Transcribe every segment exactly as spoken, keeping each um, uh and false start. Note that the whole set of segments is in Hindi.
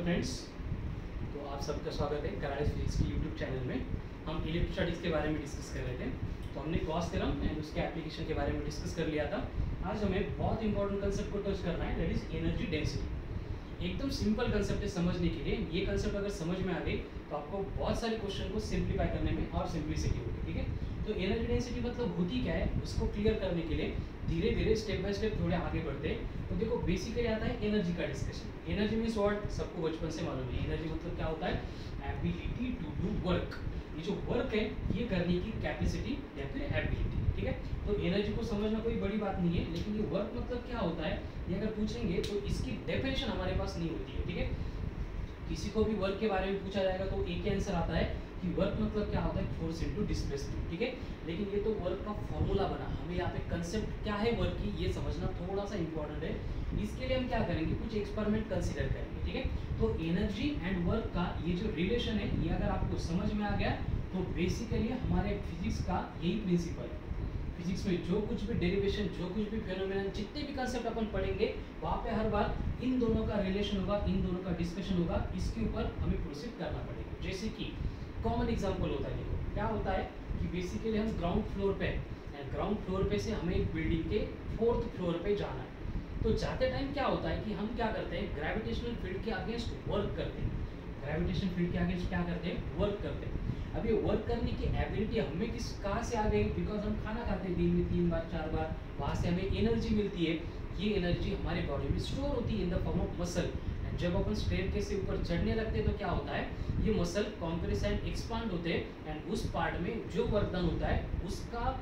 हेलो फ्रेंड्स, तो आप सबका स्वागत है करालेस फिजिक्स के यूट्यूब चैनल में। हम इलेक्ट्रोस्टैटिक्स के बारे में डिस्कस कर रहे थे, तो हमने गॉस थ्योरम एंड उसके एप्लीकेशन के बारे में डिस्कस कर लिया था। आज हमें बहुत इंपॉर्टेंट कंसेप्ट को टच करना है, दैट इज एनर्जी डेंसिटी। एकदम सिंपल कंसेप्ट है समझने के लिए। ये कंसेप्ट अगर समझ में आ गई तो आपको बहुत सारे क्वेश्चन को सिंप्लीफाई करने में और सिंप्लिसिटी होगी, ठीक है। तो एनर्जी डेंसिटी मतलब होती क्या है, उसको क्लियर करने के लिए धीरे धीरे स्टेप बाय स्टेप थोड़े आगे बढ़ते हैं। तो देखो बेसिकली आता है एनर्जी का डिस्कशन। एनर्जी मींस व्हाट, सबको बचपन से मालूम है। एनर्जी मतलब क्या होता है, एबिलिटी टू डू वर्क। ये जो वर्क है ये करने की कैपेसिटी या फिर एबिलिटी, ठीक है। तो एनर्जी को समझना कोई बड़ी बात नहीं है, लेकिन ये वर्क मतलब क्या होता है ये अगर पूछेंगे तो इसकी डेफिनेशन हमारे पास नहीं होती है, ठीक है। किसी को भी वर्क के बारे में पूछा जाएगा तो एक ही आंसर आता है कि वर्क मतलब क्या होता है, फोर्स इनटू डिस्प्लेसमेंट, ठीक है। लेकिन ये तो वर्क का फॉर्मूला बना, हमें यहाँ पे कंसेप्ट क्या है वर्क की ये समझना थोड़ा सा इंपॉर्टेंट है। इसके लिए हम क्या करेंगे, कुछ एक्सपेरिमेंट कंसीडर करेंगे, ठीक है। तो एनर्जी एंड वर्क का ये जो रिलेशन है ये अगर आपको समझ में आ गया तो बेसिकली हमारे फिजिक्स का यही प्रिंसिपल है। फिजिक्स में जो कुछ भी डेरिवेशन, जो कुछ भी फेनोमेनन, जितने भी कंसेप्ट अपन पढ़ेंगे वहाँ पे हर बार इन दोनों का रिलेशन होगा, इन दोनों का डिस्कशन होगा, इसके ऊपर हमें प्रोसीड करना पड़ेगा। जैसे कि कॉमन एग्जाम्पल होता है, देखो क्या होता है कि बेसिकली हम ग्राउंड फ्लोर पे हैं, ग्राउंड फ्लोर पे से हमें एक बिल्डिंग के फोर्थ फ्लोर पे जाना है। तो जाते टाइम क्या होता है कि हम क्या करते हैं, ग्रेविटेशनल फील्ड के अगेंस्ट वर्क करते हैं। ग्रेविटेशनल फील्ड के अगेंस्ट क्या करते हैं, वर्क करते हैं। अब ये वर्क करने की एबिलिटी हमें किस कहाँ से आ गई, बिकॉज हम खाना खाते हैं दिन में तीन बार चार बार, वहाँ से हमें एनर्जी मिलती है। ये एनर्जी हमारे बॉडी में स्टोर होती है in the form of muscle. And जब अपन स्टेयरकेस से ऊपर चढ़ने लगते हैं तो क्या होता है, ये मसल कॉम्प्रेस एंड एक्सपांड होते हैं एंड उस पार्ट में जो वर्कडन होता है उसका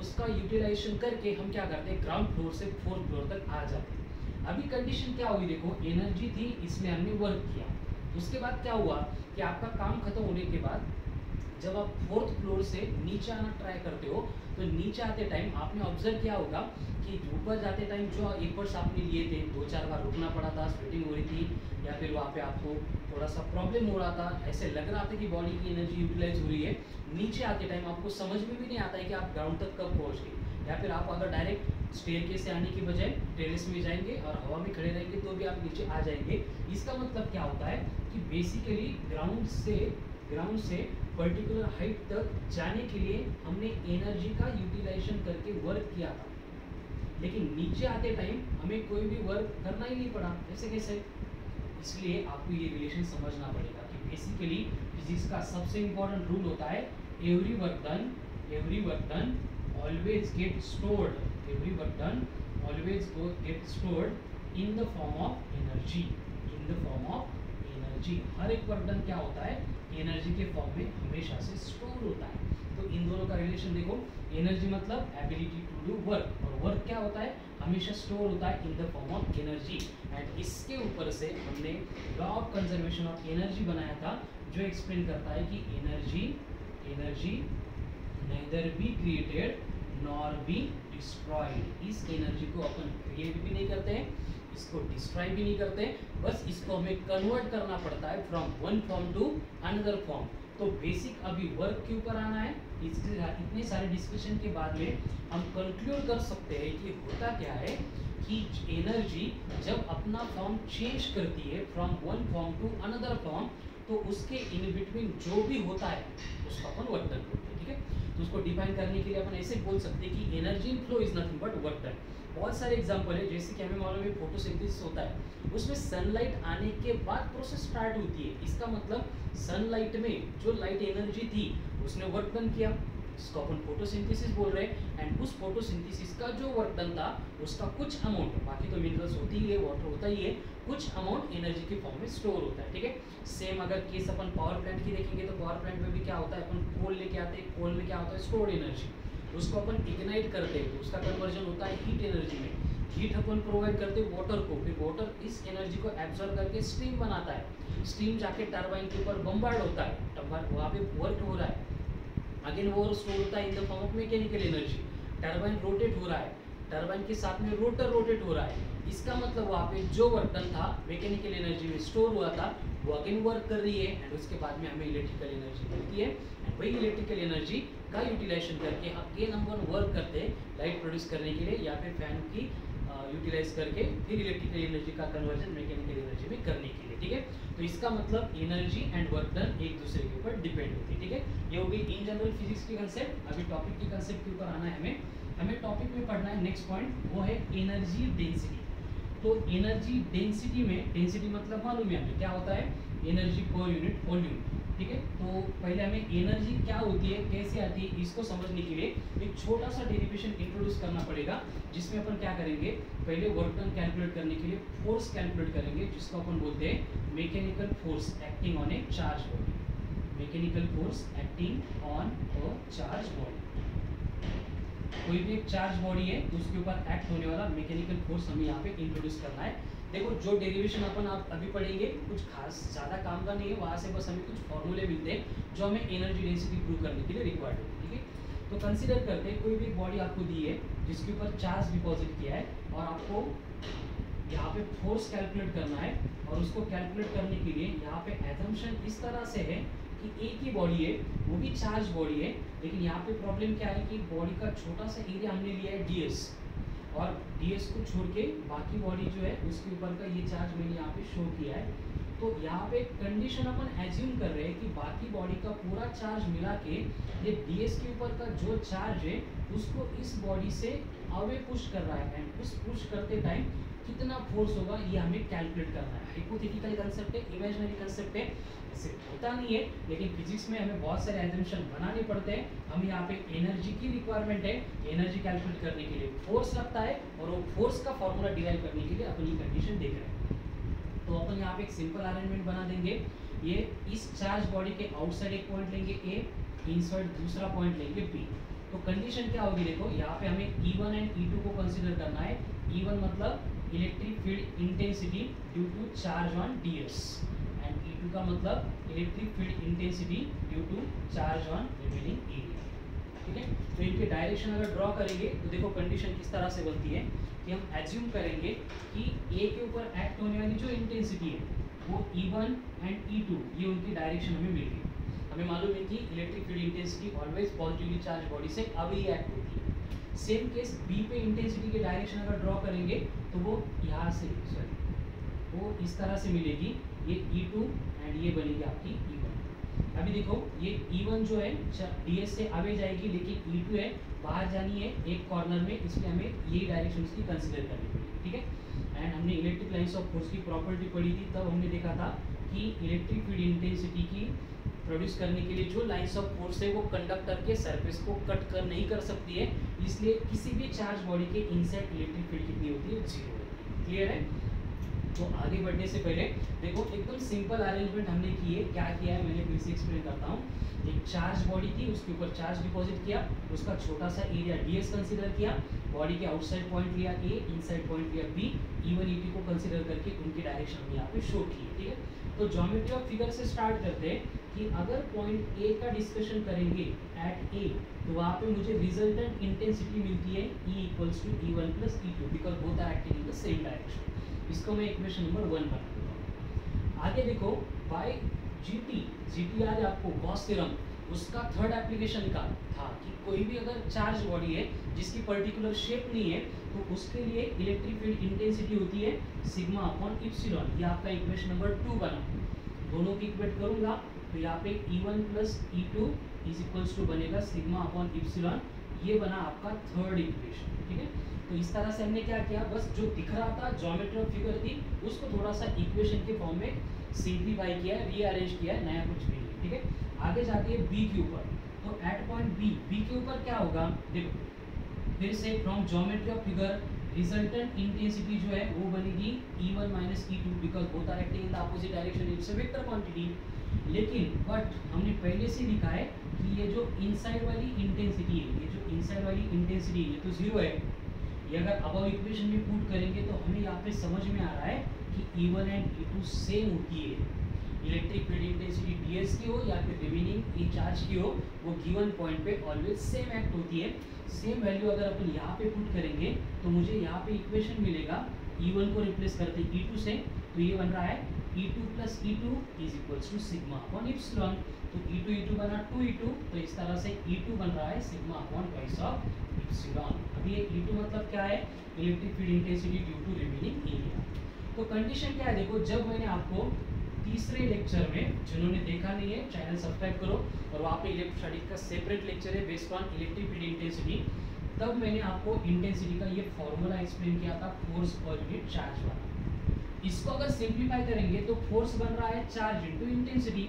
उसका यूटिलाइजेशन करके हम क्या करते हैं, ग्राउंड फ्लोर से फोर्थ फ्लोर तक आ जाते हैं। अभी कंडीशन क्या हुई, देखो एनर्जी थी, इसमें हमने वर्क किया। उसके बाद क्या हुआ कि आपका काम खत्म होने के बाद जब आप फोर्थ फ्लोर से नीचे आना ट्राई करते हो तो नीचे आते टाइम आपने ऑब्जर्व किया होगा कि ऊपर जाते टाइम जो एफर्ट्स आपने लिए थे, दो चार बार रुकना पड़ा था, स्वेटिंग हो रही थी या फिर वहाँ पे आपको थोड़ा सा प्रॉब्लम हो रहा था, ऐसे लग रहा था कि बॉडी की एनर्जी यूटिलाइज हो रही है। नीचे आते टाइम आपको समझ में भी नहीं आता है कि आप ग्राउंड तक कब पहुँच गए, या फिर आप अगर डायरेक्ट स्टेयरकेस से आने की बजाय टेरेस में जाएंगे और हवा में खड़े रहेंगे तो भी आप नीचे आ जाएंगे। इसका मतलब क्या होता है कि बेसिकली ग्राउंड से ग्राउंड से पर्टिकुलर हाइट तक जाने के लिए हमने एनर्जी का यूटिलाइजेशन करके वर्क किया था, लेकिन नीचे आते टाइम हमें कोई भी वर्क करना ही नहीं पड़ा, ऐसे कैसे। इसलिए आपको ये रिलेशन समझना पड़ेगा कि बेसिकली फिजिक्स का सबसे इम्पोर्टेंट रूल होता है every work done every work done always get stored every work done always get stored in the form of energy in the form of energy. हर एक वर्क डन क्या होता है, एनर्जी के फॉर्म में हमेशा से स्टोर होता है। तो इन दोनों का रिलेशन देखो, एनर्जी मतलब एबिलिटी टू डू वर्क और वर्क क्या होता है, हमेशा स्टोर होता है in the form of energy. And इसके ऊपर से हमने law of conservation of energy बनाया था जो एक्सप्लेन करता है कि energy energy neither be created nor be destroyed. इस एनर्जी को अपन क्रिएट भी नहीं करते हैं, इसको डिस्ट्रॉय भी नहीं करते, बस इसको हमें कन्वर्ट करना पड़ता है from one form to another form. तो बेसिक अभी वर्क के ऊपर आना है। इसके इतने सारे डिस्कशन के बाद में हम कंक्लूड कर सकते हैं कि होता क्या है कि एनर्जी जब अपना फॉर्म चेंज करती है from one form to another form तो उसके इन बिटवीन जो भी होता है उसको अपन वर्क डन बोलते हैं, ठीक है। तो उसको डिफाइन करने के लिए अपन ऐसे बोल सकते हैं कि energy in flow is nothing but work done. बहुत सारे एग्जाम्पल है, जैसे कि हमें मालूम है फोटोसिंथेसिस होता है, उसमें सनलाइट आने के बाद प्रोसेस स्टार्ट होती है। इसका मतलब सनलाइट में जो लाइट एनर्जी थी उसने वर्क डन किया, इसको अपन फोटोसिंथेसिस बोल रहे हैं। एंड उस फोटोसिंथेसिस का जो वर्क डन था उसका कुछ अमाउंट, बाकी तो मिनरल्स होती ही है, वाटर होता ही है, कुछ अमाउंट एनर्जी के फॉर्म में स्टोर होता है, ठीक है। सेम अगर केस अपन पावर प्लांट की देखेंगे तो पावर प्लांट में भी क्या होता है, अपन कोल लेके आते हैं, कोल में क्या होता है स्टोर्ड एनर्जी, उसको अपन इग्नाइट करते हैं तो उसका कन्वर्जन होता है हीट एनर्जी में। हीट अपन प्रोवाइड करते हैं वाटर को, फिर वाटर इस एनर्जी को एब्जॉर्ब करके स्टीम बनाता है, स्टीम जाके टरबाइन के ऊपर बम्बार्ड होता है, टरबाइन वहाँ पे वर्क हो रहा है, अगेन वो स्टोर होता है in the form of mechanical energy. Turbine rotate हो रहा है, टरबाइन के साथ में रोटर रोटेट हो रहा है, इसका मतलब वहाँ पे जो वर्क डन था मैकेनिकल एनर्जी में स्टोर हुआ था वो अगेन वर्क कर रही है एंड उसके बाद में हमें इलेक्ट्रिकल एनर्जी मिलती है एंड वही इलेक्ट्रिकल एनर्जी का यूटिलाइजेशन करके अगेन हम वर्क करते हैं लाइट प्रोड्यूस करने के लिए, या फिर फैन की यूटिलाइज करके फिर इलेक्ट्रिकल एनर्जी का कन्वर्जन मैकेनिकल एनर्जी में करने के लिए। ठीक है। तो इसका मतलब एनर्जी एंड वर्क डन एक दूसरे के ऊपर डिपेंड होती है, ठीक है। ये हो गई इन जनरल फिजिक्स की कंसेप्ट। अभी टॉपिक की कंसेप्ट के ऊपर आना है हमें हमें टॉपिक में पढ़ना है नेक्स्ट पॉइंट, वो है एनर्जी डेंसिटी। तो एनर्जी डेंसिटी में, डेंसिटी मतलब मालूम है हमें क्या होता है, एनर्जी पर यूनिट वॉल्यूम, ठीक है। तो पहले हमें एनर्जी क्या होती है, कैसे आती है, इसको समझने के लिए एक छोटा सा डेरिवेशन इंट्रोड्यूस करना पड़ेगा, जिसमें अपन क्या करेंगे, पहले वर्क डन कैलकुलेट करने के लिए फोर्स कैलकुलेट करेंगे, जिसको अपन बोलते हैं mechanical force acting on a charge body. Mechanical force acting on a charge body, कोई भी एक चार्ज बॉडी है उसके ऊपर एक्ट होने वाला मैकेनिकल फोर्स हमें यहाँ पे इंट्रोड्यूस करना है। देखो जो डेरिवेशन अपन आप अभी पढ़ेंगे कुछ खास ज़्यादा काम का नहीं है, वहाँ से बस हमें कुछ फॉर्मूले मिलते हैं जो हमें एनर्जी डेंसिटी प्रूव करने के लिए रिक्वायर्ड होती है, ठीक है। तो कंसिडर करते हैं कोई भी एक बॉडी आपको दी है जिसके ऊपर चार्ज डिपॉजिट किया है और आपको यहाँ पे फोर्स कैलकुलेट करना है, और उसको कैलकुलेट करने के लिए यहाँ पे एजम्पशन इस तरह से है कि एक ही बॉडी है, वो भी चार्ज बॉडी है, लेकिन यहाँ पे प्रॉब्लम क्या है कि बॉडी का छोटा सा एरिया हमने लिया है डीएस, और डीएस को छोड़ के बाकी बॉडी जो है उसके ऊपर का ये चार्ज मैंने यहाँ पे शो किया है। तो यहाँ पे कंडीशन अपन एज्यूम कर रहे हैं कि बाकी बॉडी का पूरा चार्ज मिला के ये डीएस के ऊपर का जो चार्ज है उसको इस बॉडी से अवे पुश कर रहा है, एंड उस पुश करते टाइम कितना फोर्स होगा ये हमें कैलकुलेट करना है। हाइपोथेटिकल कंसेप्ट है, इमेजिनरी कंसेप्ट है, ऐसे होता नहीं है, लेकिन फिजिक्स में हमें बहुत सारे एजम्पशन बनाने पड़ते हैं। हमें यहाँ पे एनर्जी की रिक्वायरमेंट है, एनर्जी कैलकुलेट करने के लिए फोर्स लगता है, और वो फोर्स का फॉर्मूला डिराइव करने के लिए अपनी कंडीशन देख रहे हैं। तो अपन यहाँ पे एक सिंपल अरेंजमेंट बना देंगे, ये इस चार्ज बॉडी के आउटसाइड एक पॉइंट लेंगे ए, इनसाइड दूसरा पॉइंट लेंगे बी। तो कंडीशन क्या होगी, देखो यहाँ पे हमें E one and E two को कंसीडर करना है। E वन मतलब electric field intensity due to charge on ds, and E two का मतलब electric field intensity due to charge on remaining area, ठीक है। तो इनके डायरेक्शन अगर ड्रॉ करेंगे तो देखो कंडीशन किस तरह से बनती है कि हम एज्यूम करेंगे कि ए के ऊपर एक्ट होने वाली जो इंटेंसिटी है वो E one and E two, ये उनकी डायरेक्शन हमें मिल गई। हमें मालूम है कि electric field intensity always positively charge body से अवे एक्ट होती है। सेम केस बी पे इंटेंसिटी के डायरेक्शन अगर ड्रॉ करेंगे तो वो यहाँ से सॉरी वो इस तरह से मिलेगी, ये E टू एंड ये बनेगी आपकी E वन। अभी देखो ये E वन जो है डीएस से अवे जाएगी, लेकिन E टू है बाहर जानी है एक कॉर्नर में, इसलिए हमें ये डायरेक्शन की कंसिडर करनी पड़ेगी, ठीक है। एंड हमने इलेक्ट्रिक लाइन्स ऑफ फोर्स की प्रॉपर्टी पढ़ी थी, तब हमने देखा था कि इलेक्ट्रिक फील्ड इंटेंसिटी की प्रोड्यूस करने के लिए जो लाइन्स ऑफ फोर्स है वो कंडक्ट करके सरफेस को कट कर नहीं कर सकती है, इसलिए किसी भी चार्ज बॉडी के इनसाइड इलेक्ट्रिक फील्ड कितनी होती है, जीरो। क्लियर है? तो आगे बढ़ने से पहले देखो एकदम सिंपल अरेंजमेंट हमने की है। क्या किया है मैंने फिर से एक्सप्लेन करता हूँ। एक चार्ज बॉडी थी, उसके ऊपर चार्ज डिपॉजिट किया, उसका छोटा सा एरिया डीएस कंसिडर किया, बॉडी के आउटसाइड पॉइंट लिया ए, इनसाइड पॉइंट लिया B, E one E two को कंसिडर करके उनकी डायरेक्शन में यहाँ पे शो किए, ठीक है। तो ज्योमेट्री ऑफ फिगर से स्टार्ट करते हैं कि अगर पॉइंट ए का डिस्कशन करेंगे एट ए, तो वहाँ पे मुझे रिजल्टेंट इंटेंसिटी मिलती है E equals to E one plus E two because both are acting in the same direction. इसको मैं इक्वेशन नंबर वन बना दूंगा। आगे देखो by G T G T आज आपको गॉस थ्योरम उसका थर्ड एप्लीकेशन का था कि कोई भी अगर चार्ज बॉडी है जिसकी पर्टिकुलर शेप नहीं है तो उसके लिए इलेक्ट्रिक फील्ड इंटेंसिटी होती है सिग्मा अपॉन इप्सिलॉन। ये आपका इक्वेशन नंबर टू बना। दोनों की इक्वेट करूँगा तो यहाँ पे E one plus E two is equals to बनेगा सिग्मा अपॉन इप्सिलॉन। ये बना आपका थर्ड इक्वेशन, ठीक है। तो इस तरह से हमने क्या किया, बस जो दिख रहा था ज्योमेट्री ऑफ फिगर थी उसको थोड़ा सा इक्वेशन के फॉर्म में सिंप्लीफाई किया, रीअरेंज किया, नया कुछ भी नहीं, ठीक है। आगे जाते हैं B के ऊपर। तो एट पॉइंट B B के ऊपर क्या होगा, देखो फिर से from geometry of figure resultant intensity जो है वो बनेगी E one minus E two because both are acting in the opposite direction, it's a vector quantity. लेकिन बट हमने पहले से लिखा है कि ये जो इनसाइड वाली इंटेंसिटी है, ये जो इनसाइड वाली इंटेंसिटी ये तो जीरो है। ये अगर अब इक्वेशन में पुट करेंगे तो हमें यहाँ पे समझ में आ रहा है कि E one and E two same होती है। इलेक्ट्रिक फील्ड इंटेंसिटी डीएस की हो या फिर रिमेनिंग ई चार्ज की हो, वो गिवन पॉइंट पे ऑलवेज सेम एक्ट होती है। सेम वैल्यू अगर अपन यहाँ पे पुट करेंगे तो मुझे यहाँ पे इक्वेशन मिलेगा, E वन को रिप्लेस करते E टू से, तो ये बन रहा है E two plus E two is equals to sigma upon epsilon. तो E टू E टू बना टू E टू, तो इस तरह से E टू बन रहा है sigma upon two of epsilon. अब ये E टू मतलब क्या है, electric field intensity due to remaining area. तो कंडीशन क्या है, देखो जब मैंने आपको तीसरे लेक्चर में, जिन्होंने देखा नहीं है चैनल सब्सक्राइब करो, और वहाँ पे इलेक्ट्रोस्टैटिक का सेपरेट लेक्चर है based on electric field intensity. तब मैंने आपको इंटेंसिटी का ये फॉर्मूला एक्सप्लेन किया था, फोर्स पर यूनिट चार्ज वाला। इसको अगर सिंप्लीफाई करेंगे तो फोर्स बन रहा है चार्ज इंटू इंटेंसिटी।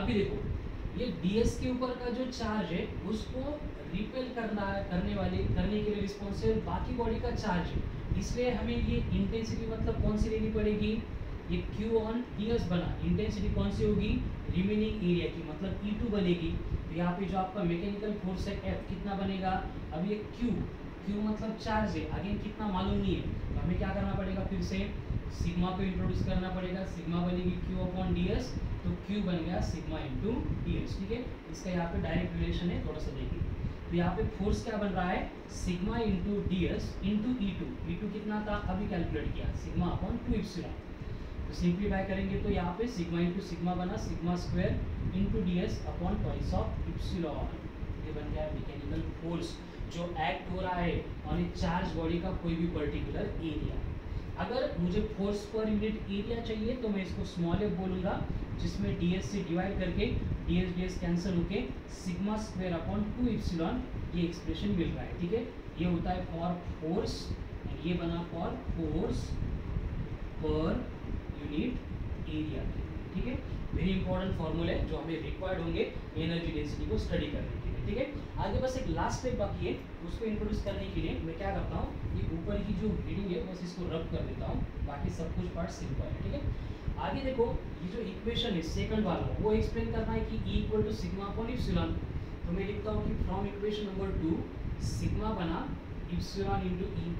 अभी देखो ये डीएस के ऊपर का जो चार्ज है उसको रिपेल करना करने वाले करने के लिए रिस्पॉन्सिबल बाकी बॉडी का चार्ज है, इसलिए हमें ये इंटेंसिटी मतलब कौन सी लेनी पड़ेगी, ये क्यू ऑन डीएस बना इंटेंसिटी कौन सी होगी, रिमेनिंग एरिया की मतलब ई टू बनेगी। तो यहाँ पे जो आपका मैकेनिकल फोर्स है एफ कितना बनेगा, अब ये क्यू क्यू मतलब चार्ज है, आगे कितना मालूम नहीं है, तो हमें क्या करना पड़ेगा, फिर से सिग्मा को इंट्रोड्यूस करना पड़ेगा। सिग्मा बनेगी क्यू अपॉन डी एस, तो क्यू बन गया सिग्मा इंटू डी एस, ठीक है। इसका यहाँ पे डायरेक्ट रिलेशन है, थोड़ा सा देखिए। तो यहाँ पे फोर्स क्या बन रहा है, sigma into D S into E two. E two कितना था अभी कैलकुलेट किया, सिग्मा अपॉन टू एप्सिलॉन। तो सिंप्लीफाई करेंगे तो यहाँ पे सिग्मा इंटू सिग्मा बना sigma square into D S upon twice of epsilon. ये बन गया मैकेनिकल फोर्स जो एक्ट हो रहा है ऑन ए चार्ज बॉडी का कोई भी पर्टिकुलर एरिया। अगर मुझे फोर्स पर यूनिट एरिया चाहिए तो मैं इसको स्मॉल एफ बोलूँगा, जिसमें डी एस से डिवाइड करके D S D S cancel होके sigma square upon two epsilon ये एक्सप्रेशन मिल रहा है, ठीक है। ये होता है फॉर फोर्स, ये बना for force per unit area, ठीक है। वेरी इंपॉर्टेंट फॉर्मूला है जो हमें रिक्वायर्ड होंगे एनर्जी डेंसिटी को स्टडी करने के लिए, ठीक है। आगे बस एक लास्ट स्टेप बाकी है, उसको इंट्रोड्यूस करने के लिए मैं क्या करता हूँ, ये ऊपर की जो रीडिंग है बस इसको रब कर देता हूँ, बाकी सब कुछ पार्ट सिंपल है, ठीक है। आगे देखो ये जो इक्वेशन है सेकंड वाला वो एक्सप्लेन करना है कि E equal to sigma upon epsilon. तो मैं लिखता हूँ कि from equation number two sigma बना एप्सिलॉन इंटू ई।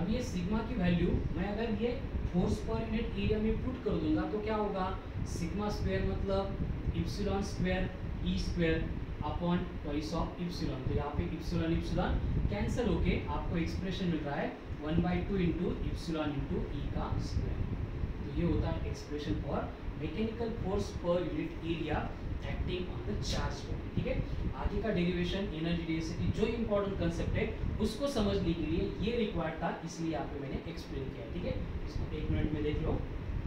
अब ये सिग्मा की वैल्यू मैं अगर ये फोर्स पर यूनिट एरिया में पुट कर दूंगा तो क्या होगा, सिग्मा स्क्वायर मतलब epsilon square E square upon twice of epsilon. तो यहाँ पे एप्सिलॉन एप्सिलॉन कैंसिल होके आपको एक्सप्रेशन मिल रहा है one by two into epsilon into E का स्क्वायर। तो ये होता है expression for mechanical force per unit area acting on the charge body, ठीक है। आगे का डेरिवेशन एनर्जी डेंसिटी जो इंपॉर्टेंट कंसेप्ट है उसको समझने के लिए ये रिक्वायर्ड था, इसलिए आपको मैंने एक्सप्लेन किया, ठीक है। इसको एक मिनट में देख लो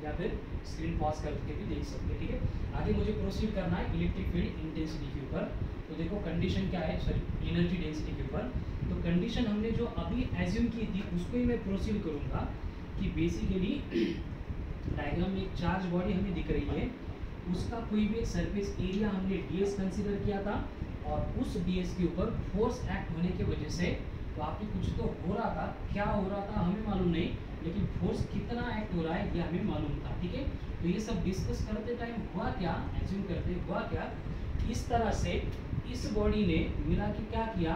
या फिर स्क्रीन पॉज करके भी देख सकते हैं, ठीक है। आगे मुझे प्रोसीड करना है इलेक्ट्रिक फील्ड इंटेंसिटी के ऊपर। तो देखो कंडीशन क्या है, सॉरी एनर्जी डेंसिटी के ऊपर। तो कंडीशन हमने जो अभी एज्यूम की थी उसको ही मैं प्रोसीड करूँगा कि बेसिकली डायग्राम में एक चार्ज बॉडी हमें दिख रही है, उसका कोई भी सरफेस एरिया हमने डीएस कंसीडर किया था, और उस डीएस के ऊपर फोर्स एक्ट होने की वजह से तो आपकी कुछ तो हो रहा था, क्या हो रहा था हमें मालूम नहीं, लेकिन फोर्स कितना एक्ट हो रहा है ये हमें मालूम था, ठीक है। तो ये सब डिस्कस करते टाइम हुआ क्या, एज्यूम करते हुआ क्या, इस तरह से इस बॉडी ने मिला कि क्या किया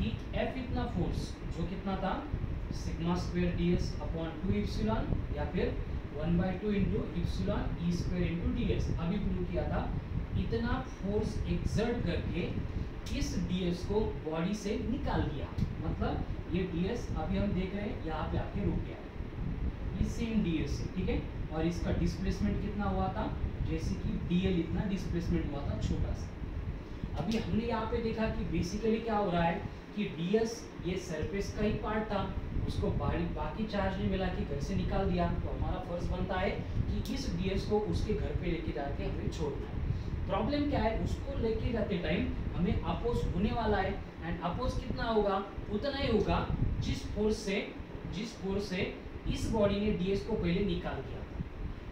कि एफ इतना फोर्स जो कितना था sigma square D S upon two epsilon या फिर one by two into epsilon E square into D S अभी प्रूव किया था, इतना फोर्स एक्सर्ट करके इस डीएस को बॉडी से निकाल दिया। मतलब ये डीएस अभी हम देख रहे हैं यहाँ पे आके रुक गया है, ये सेम डीएस है, ठीक है। और इसका डिस्प्लेसमेंट कितना हुआ था, जैसे कि डीएल इतना डिस्प्लेसमेंट हुआ था छोटा सा। अभी हमने यहाँ पे देखा कि बेसिकली क्या हो रहा है कि डीएस ये सरफेस का ही पार्ट था, उसको बाकी चार्ज ने मिला कि घर से निकाल दिया। तो हमारा फर्ज बनता है कि इस डीएस को उसके घर पे लेके जाके हमें छोड़ना है। प्रॉब्लम क्या है, उसको लेके जाते टाइम हमें अपोज होने वाला है, एंड अपोज कितना होगा उतना ही होगा जिस फोर्स से जिस फोर्स से इस बॉडी ने डीएस को पहले निकाल दिया।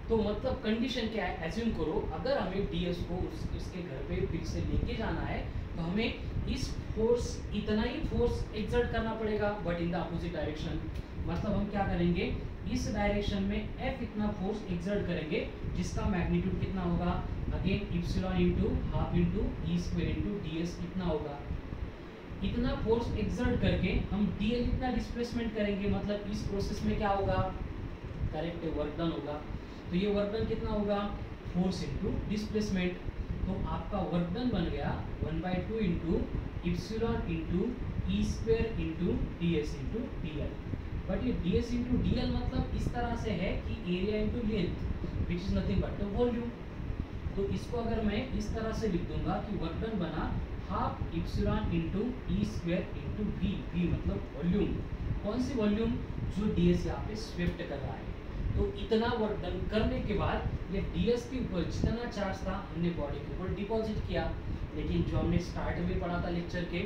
तो मतलब कंडीशन क्या है, एज्यूम करो अगर हमें डीएस को उस, उसके घर पे फिर से लेके जाना है तो हमें इस फोर्स इतना ही फोर्स एक्सर्ट करना पड़ेगा but in the opposite direction. मतलब हम क्या करेंगे, इस डायरेक्शन में एफ इतना फोर्स एक्सर्ट करेंगे जिसका मैग्नीट्यूड कितना होगा, again epsilon into half into E square into DS कितना होगा। इतना फोर्स एक्सर्ट करके हम डीएल इतना डिस्प्लेसमेंट करेंगे, मतलब इस प्रोसेस में क्या होगा, करेक्ट वर्क डन होगा। तो ये वर्क डन कितना होगा, फोर्स इंटू डिस्प्लेसमेंट। तो आपका वर्क डन बन गया one by two into epsilon into E square into DS into DL. But ये D S into D L मतलब इस तरह से है कि area into length which is nothing but the volume. तो इसको अगर मैं इस तरह से लिख दूंगा कि वर्क डन बना half epsilon into E square into V V मतलब वॉल्यूम। कौन सी वॉल्यूम, जो डी एस यहाँ पे स्वेप्ट कर रहा है। तो इतना वर्क डन करने के बाद ये डीएस के ऊपर जितना चार्ज था हमने बॉडी के ऊपर डिपॉजिट किया। लेकिन जो हमने स्टार्ट में पढ़ा था लेक्चर के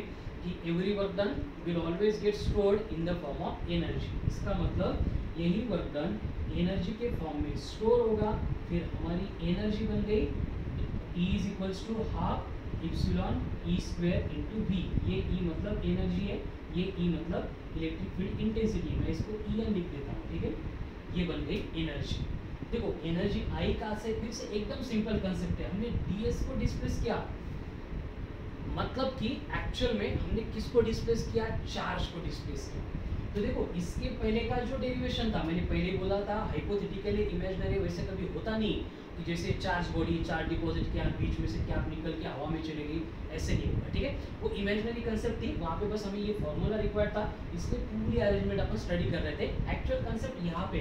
कि every work done will always get stored in the form of energy, इसका मतलब यही वर्क डन एनर्जी के फॉर्म में स्टोर होगा। फिर हमारी एनर्जी बन गई E is equals to half epsilon E square into B. ये E मतलब एनर्जी है, ये E मतलब इलेक्ट्रिक फील्ड इंटेंसिटी, मैं इसको E लिख देता हूँ, ठीक है। ये बन गई एनर्जी। देखो एनर्जी आई का से फिर से एकदम सिंपल कंसेप्ट है, हमने ds को डिस्प्लेस किया, मतलब कि एक्चुअल में हमने किसको डिस्प्लेस किया, चार्ज को डिस्प्लेस किया। तो देखो इसके पहले का जो डेरिवेशन था, मैंने पहले बोला था हाइपोथेटिकली इमेजिनरी वैसे कभी होता नहीं कि जैसे चार्ज बॉडी चार्ज डिपॉजिट किया, बीच में से क्या निकल के हवा में चले गई, ऐसे नहीं होगा, ठीक है। वो इमेजिनरी कंसेप्ट थी, वहाँ पे बस हमें ये फॉर्मूला रिक्वायर्ड था, इसलिए पूरी अरेंजमेंट अपन स्टडी कर रहे थे। एक्चुअल कंसेप्ट यहाँ पे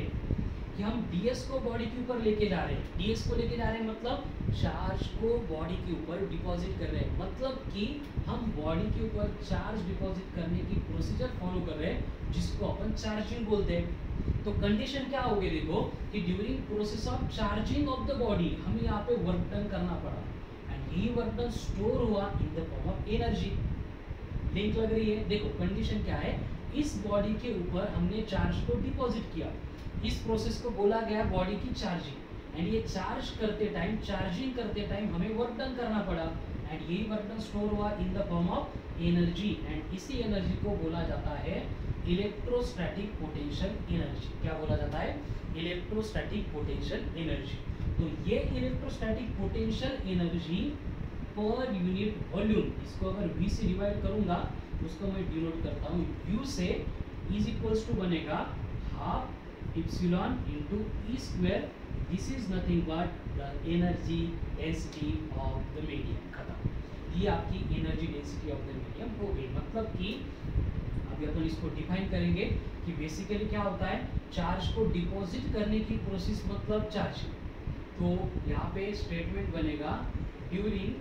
कि हम डी एस को बॉडी के ऊपर लेके जा रहे हैं, डी एस को लेके जा रहे हैं मतलब चार्ज को बॉडी के ऊपर डिपॉजिट कर रहे हैं, मतलब कि हम बॉडी के ऊपर चार्ज डिपॉजिट करने की प्रोसीजर फॉलो कर रहे हैं जिसको अपन चार्जिंग बोलते हैं। तो कंडीशन क्या होगी, देखो कि during process of charging of the body हमें यहाँ पे वर्क डन करना पड़ा एंड ये वर्क डन स्टोर हुआ in the form of energy. Link लग रही है? देखो कंडीशन क्या है, इस बॉडी के ऊपर हमने चार्ज को डिपॉजिट किया, इस प्रोसेस को बोला गया बॉडी की चार्जिंग एंड ये चार्ज करते टाइम चार्जिंग करते टाइम हमें वर्क डन करना पड़ा एंड यही वर्क डन स्टोर हुआ in the form of energy and इसी एनर्जी को बोला जाता है इलेक्ट्रोस्टैटिक पोटेंशियल एनर्जी। क्या बोला जाता है? Electrostatic potential energy. तो ये electrostatic potential energy per unit volume, इसको अगर v से डिवाइड करूंगा उसको मैं डिनोट करता हूँ u से, इज इक्वल्स टू बनेगा half epsilon into E square. This is nothing but the energy density of the medium. खत्म, ये आपकी energy density of the medium हो गई। मतलब कि अपन इसको डिफाइन करेंगे कि बेसिकली क्या होता है, चार्ज को डिपॉजिट करने की प्रोसेस मतलब चार्ज। तो यहाँ पे स्टेटमेंट बनेगा during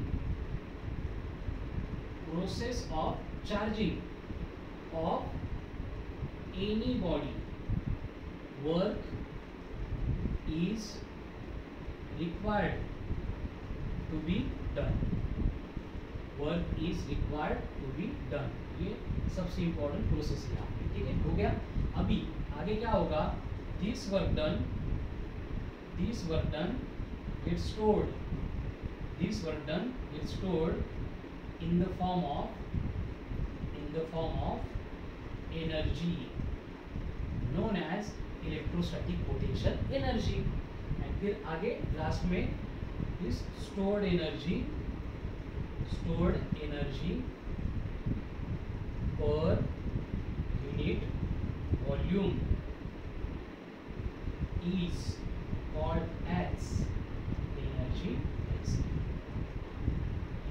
process of charging of any body work is required to be done, work is required to be done. ये सबसे इंपॉर्टेंट प्रोसेस है, ठीक है, हो गया। अभी आगे क्या होगा, this work done this work done gets stored this work done gets stored in the form of in the form of energy known as electrostatic potential energy. And फिर आगे लास्ट में this stored energy stored energy per unit volume is called as energy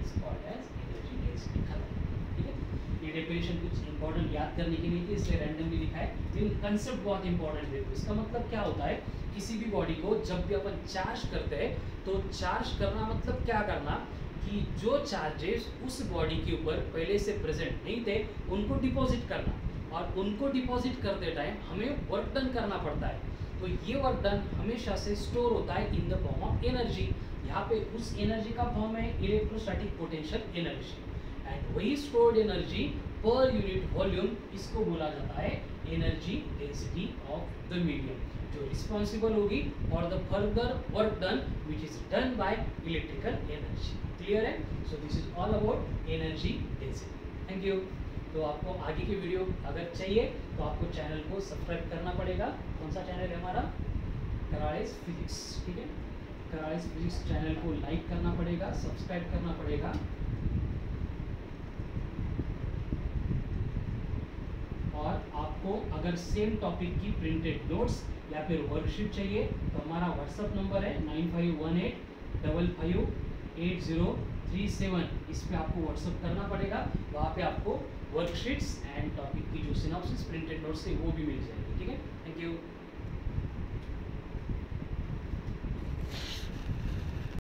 is called as energy density. ठीक है, ये डेफिनेशन कुछ इंपॉर्टेंट याद करने के लिए इसलिए रैंडमली लिखा है, लेकिन कंसेप्ट बहुत इंपॉर्टेंट है। इसका मतलब क्या होता है, किसी भी बॉडी को जब भी अपन चार्ज करते हैं तो चार्ज करना मतलब क्या करना कि जो चार्जेस उस बॉडी के ऊपर पहले से प्रेजेंट नहीं थे उनको डिपॉजिट करना और उनको डिपॉजिट करते टाइम हमें वर्क डन करना पड़ता है। तो ये वर्क डन हमेशा से स्टोर होता है in the form of energy. यहाँ पे उस एनर्जी का फॉर्म है इलेक्ट्रोस्टैटिक पोटेंशियल एनर्जी एंड वही stored energy per unit volume, इसको बोला जाता है energy density of the medium, जो रिस्पॉन्सिबल होगी for the further work done which is done by electrical energy. Clear है? So this is all about energy density. Thank you. तो आपको आगे की वीडियो अगर चाहिए तो आपको चैनल को सब्सक्राइब करना पड़ेगा। कौन सा चैनल है हमारा? कराळेज फिजिक्स, ठीक है। कराळेज फिजिक्स चैनल को लाइक करना पड़ेगा, सब्सक्राइब करना पड़ेगा और आपको अगर सेम टॉपिक की प्रिंटेड नोट्स या फिर वर्कशीट चाहिए तो हमारा व्हाट्सअप नंबर है nine five one eight double five eight zero three seven. इस पर आपको व्हाट्सअप करना पड़ेगा, वहाँ पे आपको वर्कशीट्स एंड टॉपिक की जो सिनॉप्सिस प्रिंटेड नोट्स है वो भी मिल जाएगी, ठीक है। Thank you.